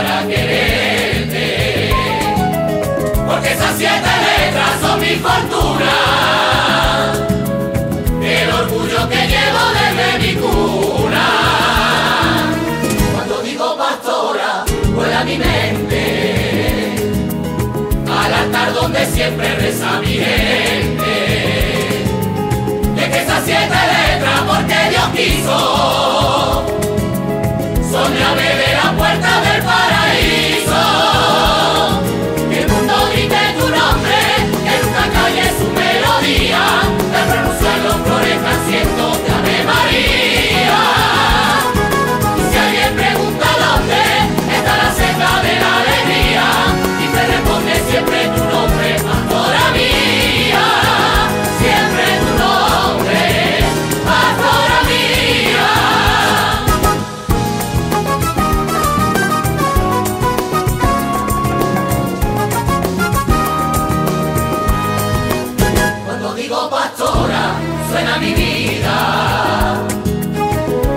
para quererte, porque esas 7 letras son mi fortuna, el orgullo que llevo desde mi cuna. Cuando digo pastora, vuela mi mente al altar donde siempre reza mi gente. Y es que esas 7 letras, porque Dios quiso, son la llave de la puerta del paraíso. Que el mundo grite tu nombre, que nunca calle su melodía, la renuncia los florezcan cientos de Ave María. Y si alguien pregunta dónde está la senda de la alegría, y te responde siempre tu nombre, pastora mía, siempre tu nombre, pastora mía. Suena mi vida,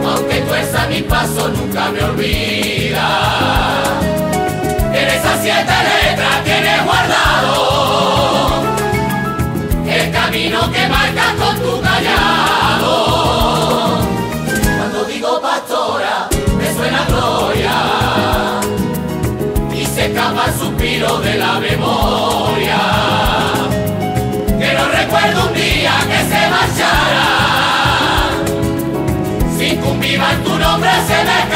aunque tuerza mi paso nunca me olvida. En esas 7 letras tienes guardado el camino que marcas con tu callado. Cuando digo pastora me suena gloria y se escapa el suspiro de la memoria. Recuerdo un día que se marchara, sin cumpliva tu nombre se me